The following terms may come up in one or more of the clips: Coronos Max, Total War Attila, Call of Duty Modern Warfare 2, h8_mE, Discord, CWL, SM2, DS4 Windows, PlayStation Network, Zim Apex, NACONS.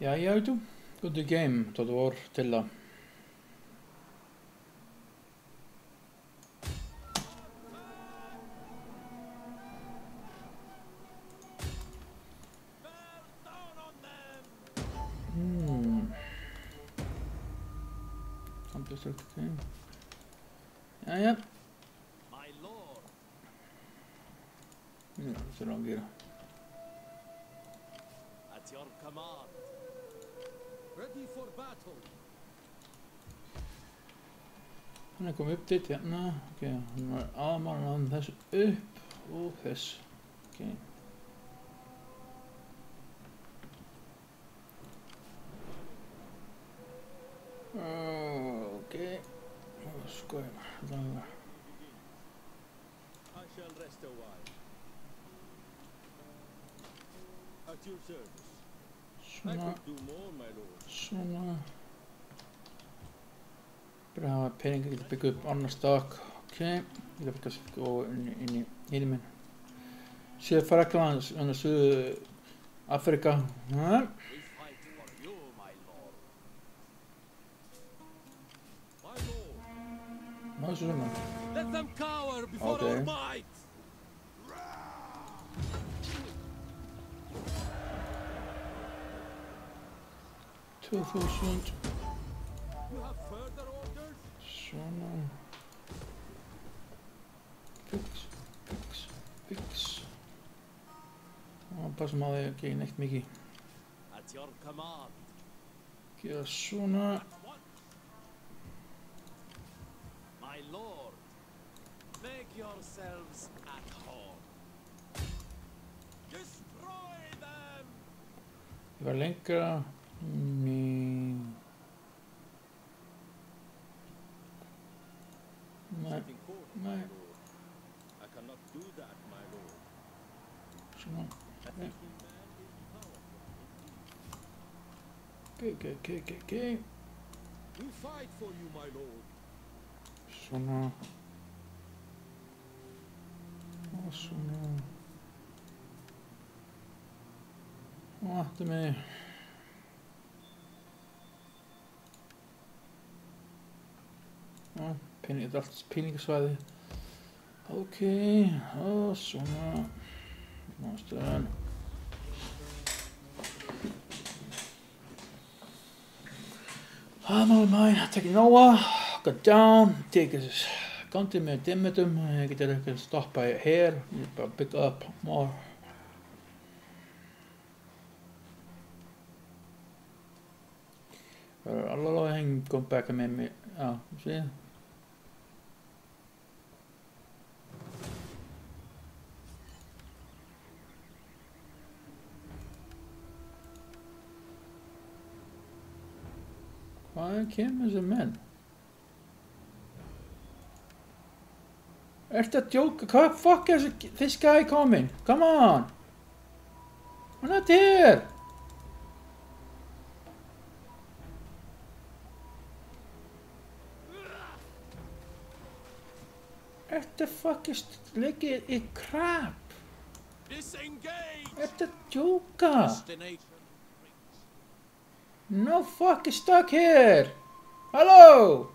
Yeah, I do. Good game, Total War Attila. Okay. Yeah. My lord. No, it's the wrong gear. At your command. Ready for battle. Kan jag komma upp dit? Ja, nej. Okej, han har armarna här upp och här. Okej. Okay, let's go. I shall rest a while. At your service. I could do more, my lord. Bra, pengar till att bygga upp andra stack. Okej, vi ska gå in i Yemen. Södra Klans under Sydafrika. Ja. Let them cower before our might. You have further orders? Fix. Pass maar dat je niet Mickey. At your command. Kijk zo naar. My lord, make yourselves at home. Destroy them. You are linker. Nee. Nee. I cannot do that, my lord. Okay. We fight for you, my lord. Wacht mee. Penning, dat is penningswaarde. Oké, zo nou. Monster. Allemaal mijn, take Noah. Got down, take a continent, get there, can stop by here, pick up more. I'll hang, come back and make me. Oh, see? Why came as a man? That's a joke. What the fuck is this guy coming? Come on. We're not here. What the fuck is like a crap? Disengage. That's a joke. No fuck is stuck here. Hello.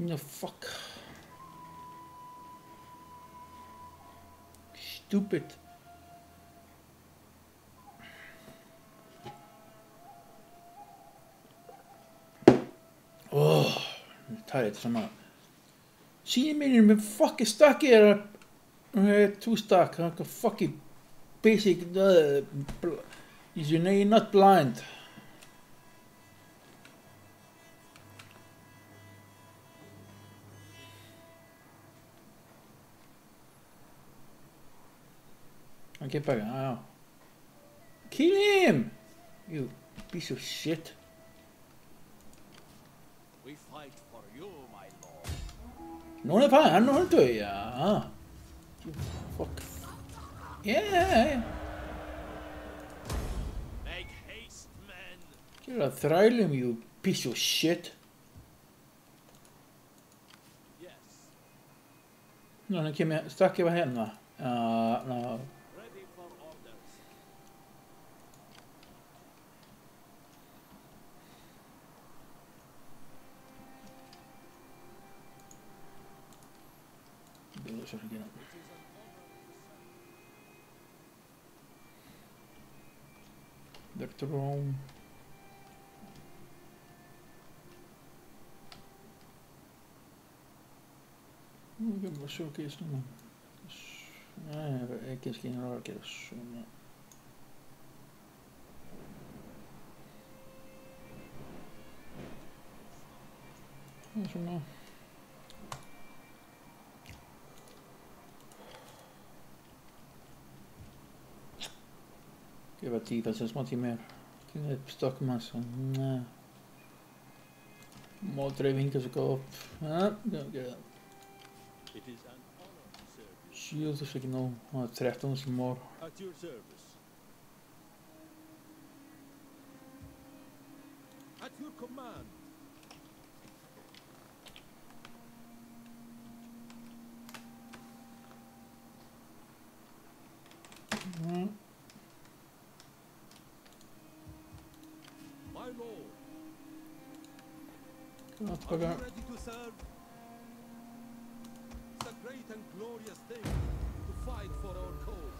No fuck. Stupid. Oh, I'm tired somehow. See me, I'm fucking stuck here. Too stuck. Like a fucking basic. You know, you're not blind. Get back. Oh. Kill him! You piece of shit. We fight for you, my lord. No, no, I don't want to. Yeah. Fuck. Yeah. Make haste, men. Kill a thrylum, you piece of shit. Yes. No, no, came here. Stuck over him now. No. wish I could get it. Back to Rome. Jobba showcase-num. Ei kes kéne arra keresni. És onnan. Követív, ez ma ti mer. Kéne stock massa. Moltre vinkes kop. Don't get up. Shields if I can know. Oh, it's left on some more. At your service. At your command. My lord. Are you ready to serve? Great and glorious thing to fight for our cause.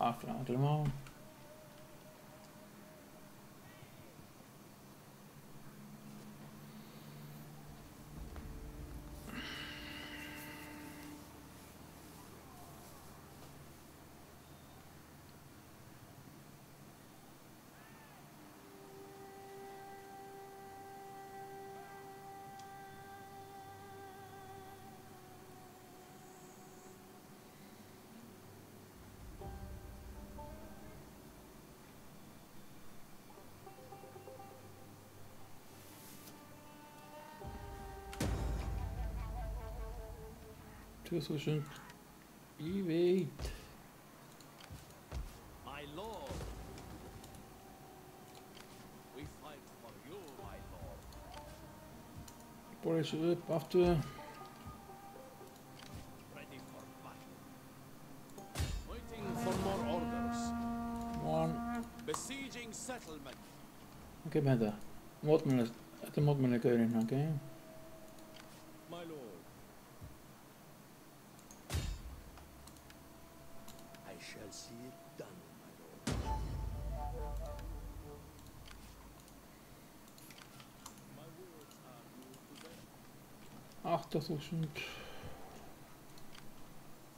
After them all. Solution evade. My lord, we fight for you, my lord. Polish up after. Ready for battle. Waiting for more orders. One. Besieging settlement. Okay, better. What minute? At the moment, I go in. Okay. My lord. Shall see it done, my lord. My words are moved to them. 8,000.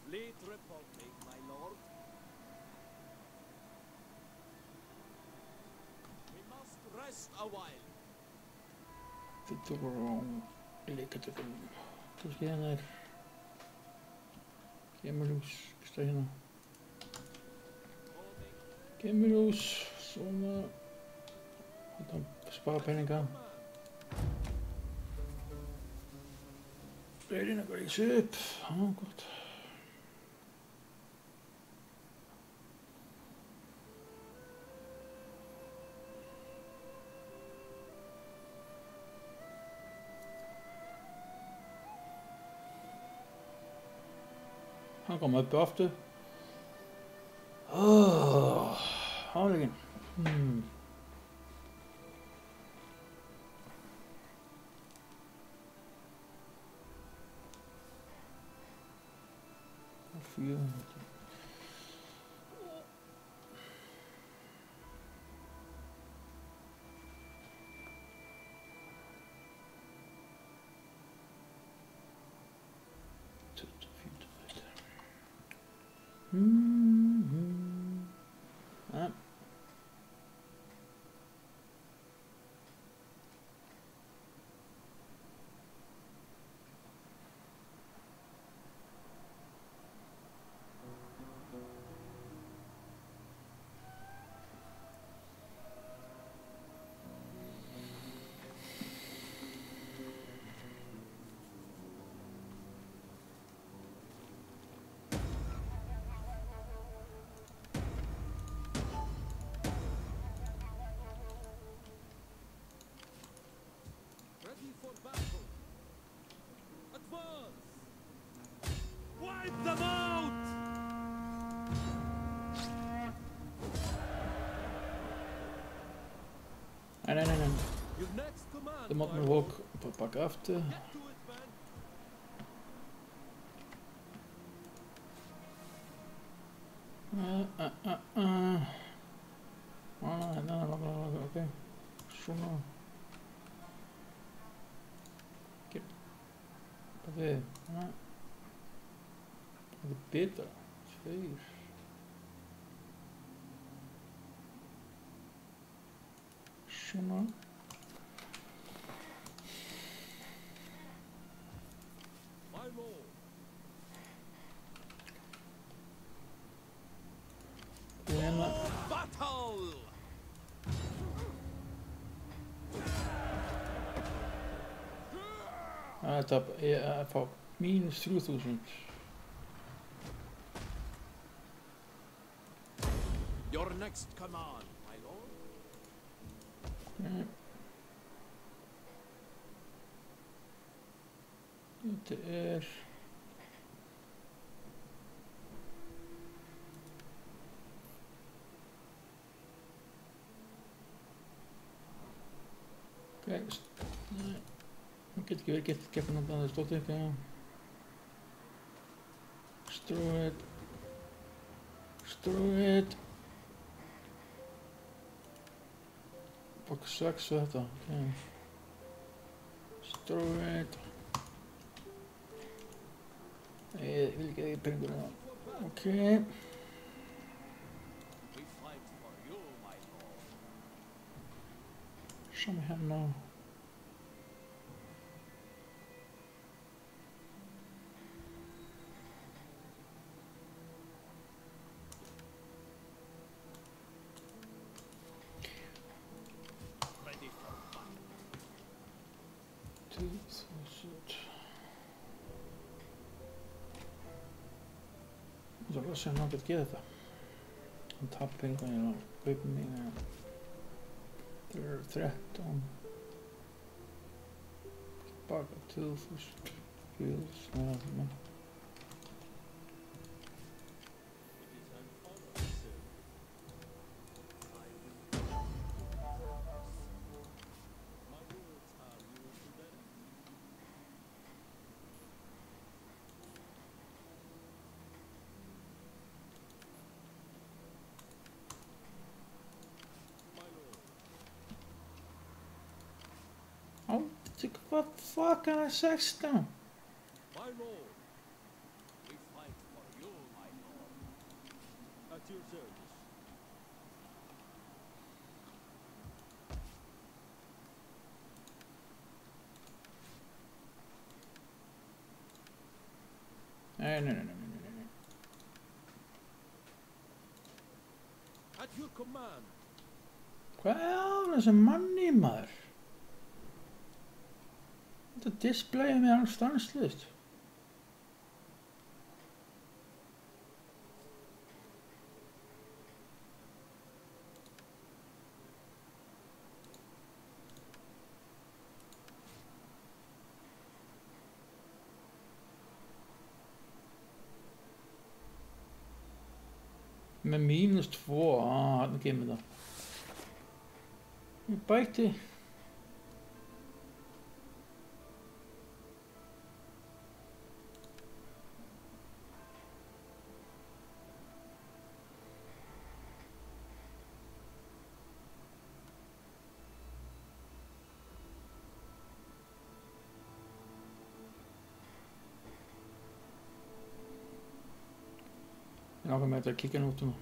Fleet Republic, my lord. We must rest a while. The wrong. Look at them. Because they're not. Cameroos, stay here. Cameroos, zonder. Wat een spaarpenning aan. Ready to go to ship. Oh god. How come up after? Oh, hold again. I feel. Nein, nein, nein, nein. The Modern Walk back after. Okay. Schon mal. Okay. Peraí. De Petra. Fez. Não. Ah, top. Yeah, for minus 2,000. Your next command. ETR. Kijk eens. Ik heb een andere tot ik Strooit. Pak zak zetten. Strooit. Wil ik even doen. Oké. Show me how now. Should not get together. On top of it, equipment, threat on pocket tools, skills, what the fuck can I say to my lord, we fight for you, my lord. At your service. No. At your command. Well, there's a money mother. The display on our stance list. Med -2. Ah, den gav mig der. Det er bare ikke det. Med att kicka åt dem.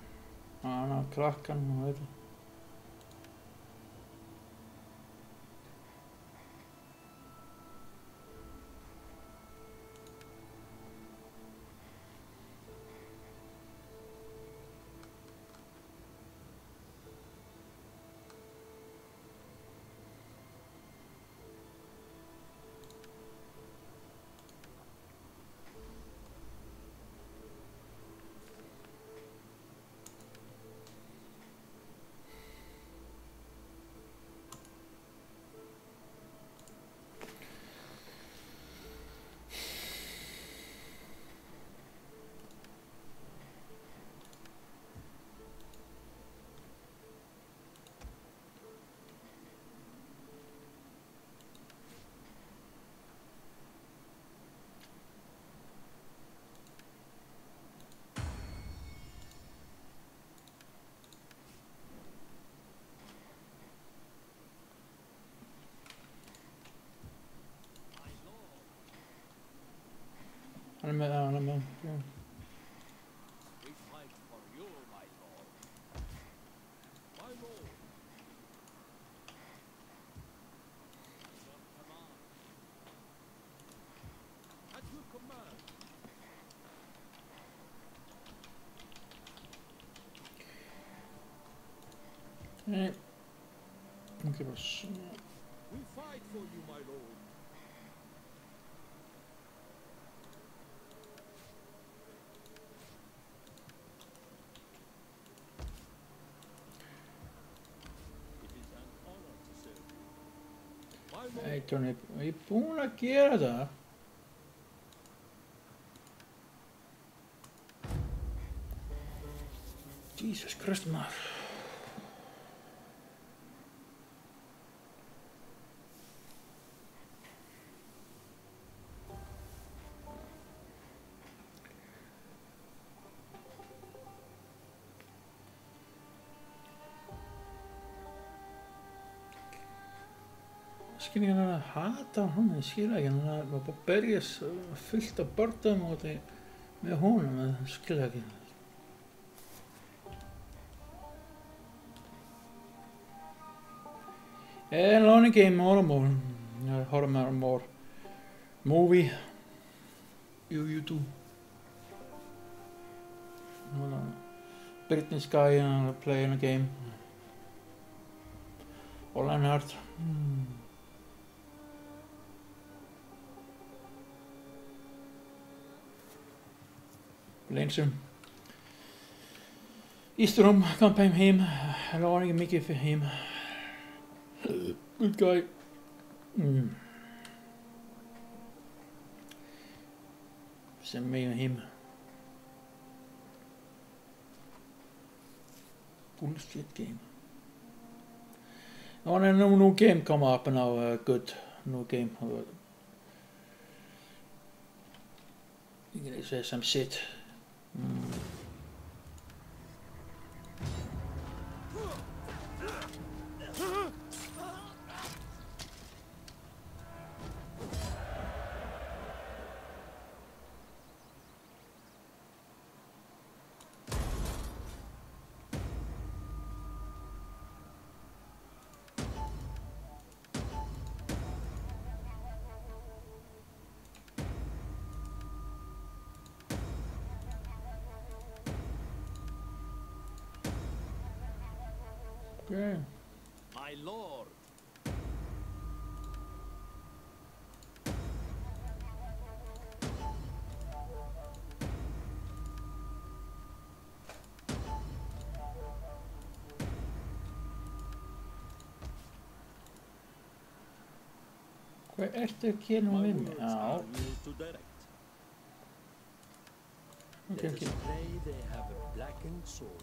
Han har krackan och det. yeah. We fight for you, my lord. My lord. Your command. At your command. Alright. Don't give a shit. We fight for you, my lord. Aí, tornei e pum na queira. Jesus Christ, man. Ég er að hata hann, ég skil ekki, hann er bara að berjast fullt af börnum og þetta með honum, ég skil ekki. And only game more and more, horror and more movie, you too. British guy playing a game, all on earth. Langsam. Easterom, can't pay him. I don't want to make it for him. Good guy. Send me on him. Bullshit game. I want a new game come up now. Good new game. You can say some shit. Okay. My lord. Where is the kid moving now? Okay. They have a blackened sword.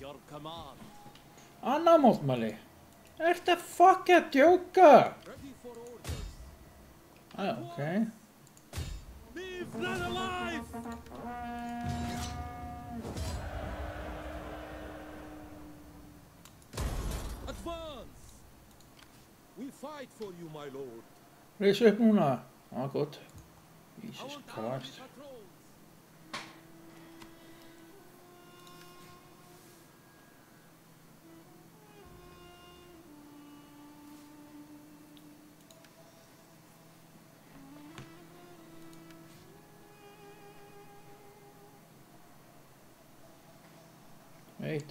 Your command. Anna Mottmali. What the fuck a joker? Oh, okay. Leave blood alive. Advance. We fight for you, my lord. Raise up now. Oh God. Jesus Christ.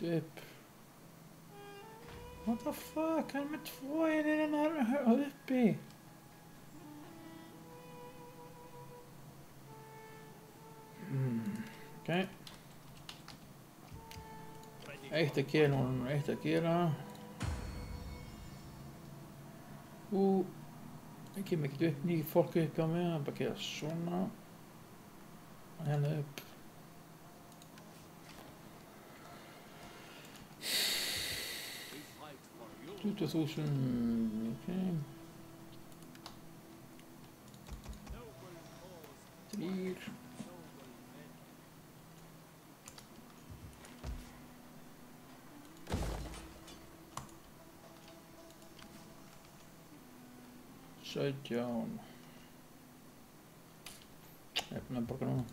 Upp. What the fuck, hann með tvo í den här uppi. Okej. Eitt að gera. Ég kem ekki upp, ný fólk upp á mig, hann bara gera svona. Hann upp. Two thousand. Okay. 3. Shut down. No, ¿por qué no?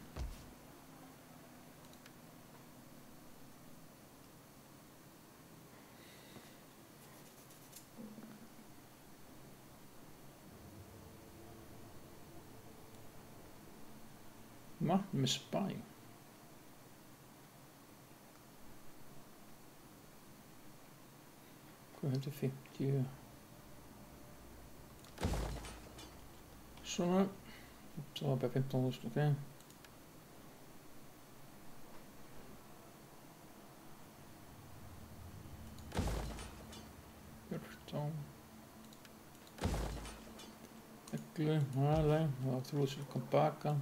Ma, mi spy. Corrente 50. Zo. Zo, bij 500, oké. Perfecto. Ekle, Harley, laten we los gaan pakken.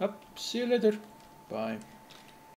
Up, see you later. Bye.